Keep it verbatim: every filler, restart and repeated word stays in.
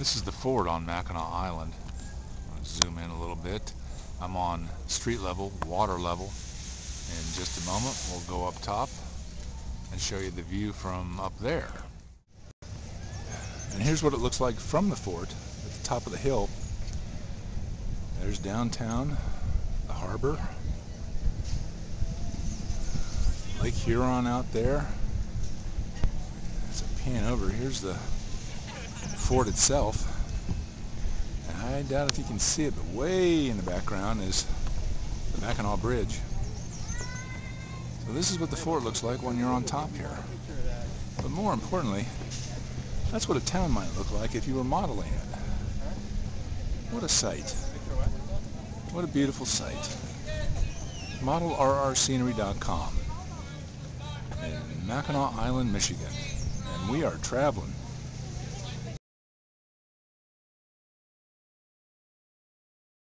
This is the ford on Mackinac Island. I'm going to zoom in a little bit. I'm on street level, water level. In just a moment, we'll go up top and show you the view from up there. And here's what it looks like from the fort at the top of the hill. There's downtown, the harbor, Lake Huron out there. So pan over, here's the fort itself, and I doubt if you can see it, but way in the background is the Mackinac Bridge. So this is what the fort looks like when you're on top here. But more importantly, that's what a town might look like if you were modeling it. What a sight. What a beautiful sight. Model R R scenery dot com in Mackinac Island, Michigan. And we are traveling